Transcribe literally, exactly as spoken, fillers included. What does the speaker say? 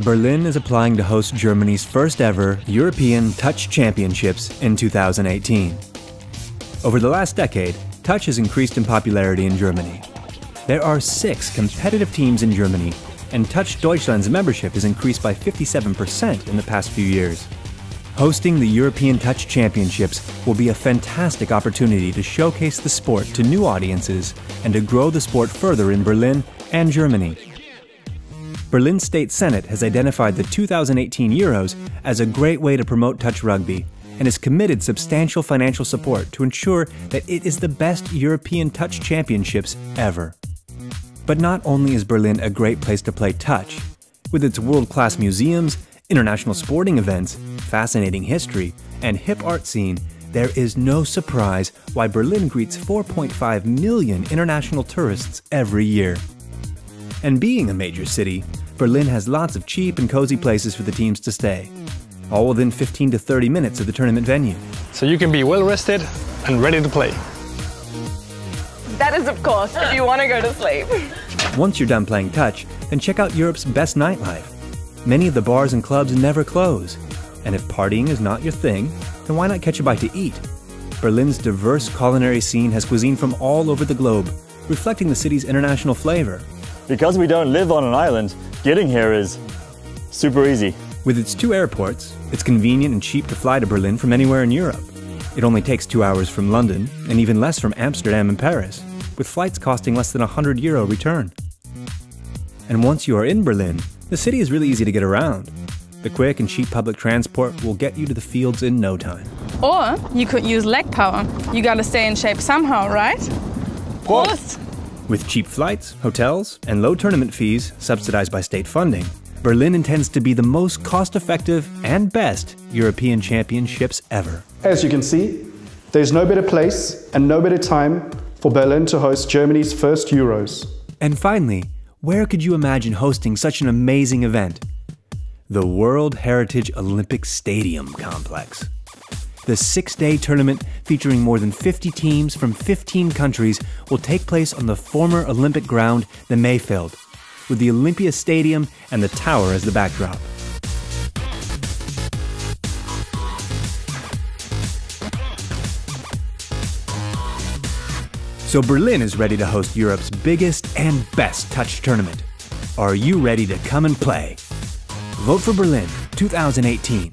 Berlin is applying to host Germany's first ever European Touch Championships in two thousand eighteen. Over the last decade, Touch has increased in popularity in Germany. There are six competitive teams in Germany, and Touch Deutschland's membership has increased by fifty-seven percent in the past few years. Hosting the European Touch Championships will be a fantastic opportunity to showcase the sport to new audiences and to grow the sport further in Berlin and Germany. Berlin State Senate has identified the two thousand eighteen Euros as a great way to promote touch rugby and has committed substantial financial support to ensure that it is the best European Touch Championships ever. But not only is Berlin a great place to play touch, with its world-class museums, international sporting events, fascinating history, and hip art scene, there is no surprise why Berlin greets four point five million international tourists every year. And being a major city, Berlin has lots of cheap and cozy places for the teams to stay, all within fifteen to thirty minutes of the tournament venue. So you can be well-rested and ready to play. That is, of course, if you want to go to sleep. Once you're done playing touch, then check out Europe's best nightlife. Many of the bars and clubs never close. And if partying is not your thing, then why not catch a bite to eat? Berlin's diverse culinary scene has cuisine from all over the globe, reflecting the city's international flavor. Because we don't live on an island, getting here is super easy. With its two airports, it's convenient and cheap to fly to Berlin from anywhere in Europe. It only takes two hours from London, and even less from Amsterdam and Paris, with flights costing less than one hundred euro return. And once you are in Berlin, the city is really easy to get around. The quick and cheap public transport will get you to the fields in no time. Or you could use leg power. You gotta stay in shape somehow, right? Prost! With cheap flights, hotels, and low tournament fees subsidized by state funding, Berlin intends to be the most cost-effective and best European Championships ever. As you can see, there's no better place and no better time for Berlin to host Germany's first Euros. And finally, where could you imagine hosting such an amazing event? The World Heritage Olympic Stadium complex. The six-day tournament, featuring more than fifty teams from fifteen countries, will take place on the former Olympic ground, the Mayfeld, with the Olympia Stadium and the tower as the backdrop. So Berlin is ready to host Europe's biggest and best touch tournament. Are you ready to come and play? Vote for Berlin twenty eighteen.